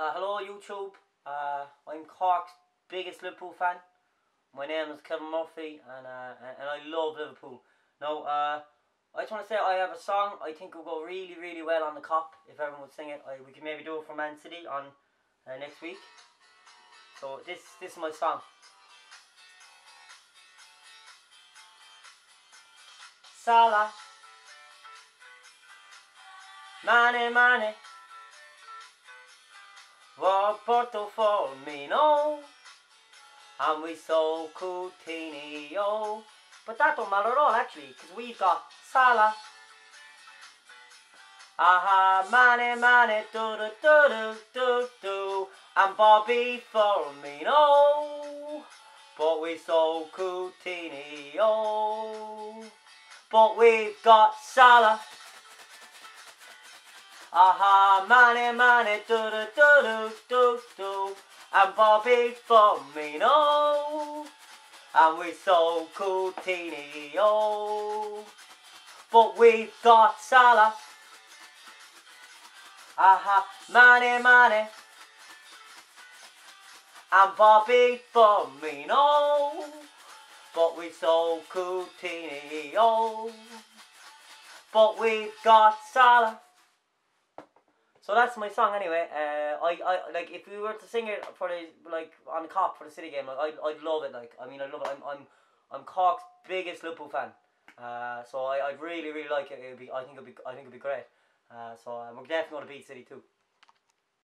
Hello YouTube, I'm Cork's biggest Liverpool fan. My name is Kevin Murphy and I love Liverpool. Now, I just want to say I have a song I think will go really, really well on the Kop. If everyone would sing it, we can maybe do it for Man City on next week. So this is my song. Salah, Mané, Mané, Roberto Firmino, and we sold Coutinho. But that don't matter at all actually, because we've got Salah. Aha, Mané, Mané, do-do-do-do-do-do, and Bobby Firmino. But we sold Coutinho. But we've got Salah. Aha, Mané, Mané, do-do-do-do-do-do, and Bobby Firmino. And we sold Coutinho. But we've got Salah. Aha, Mané, Mané, and Bobby Firmino. But we sold Coutinho. But we've got Salah. So that's my song anyway. I like, if we were to sing it for the, like, on the Kop for the City game, like, I'd love it. Like, I mean, I love it. I'm Cork's biggest Liverpool fan. So I'd really like it. I think it'd be great. So we're definitely gonna beat City too.